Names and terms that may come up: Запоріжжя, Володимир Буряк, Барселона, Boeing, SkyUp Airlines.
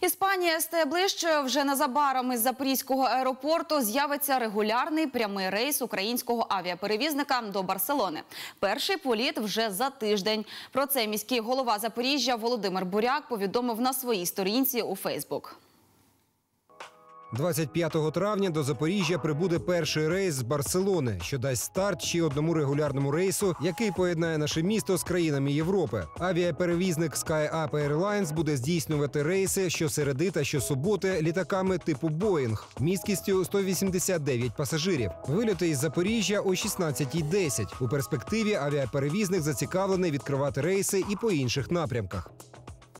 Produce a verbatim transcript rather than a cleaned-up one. Іспанія стає ближчою. Вже незабаром із Запорізького аеропорту з'явиться регулярний прямий рейс українського авіаперевізника до Барселони. Перший політ вже за тиждень. Про це міський голова Запоріжжя Володимир Буряк повідомив на своїй сторінці у Фейсбук. двадцять п'ятого травня до Запоріжжя прибуде перший рейс з Барселони, що дасть старт ще одному регулярному рейсу, який поєднає наше місто з країнами Європи. Авіаперевізник SkyUp Airlines буде здійснювати рейси щосереди та щосуботи літаками типу Boeing місткістю сто вісімдесят дев'ять пасажирів. Вильоти із Запоріжжя о шістнадцятій десять. У перспективі авіаперевізник зацікавлений відкривати рейси і по інших напрямках.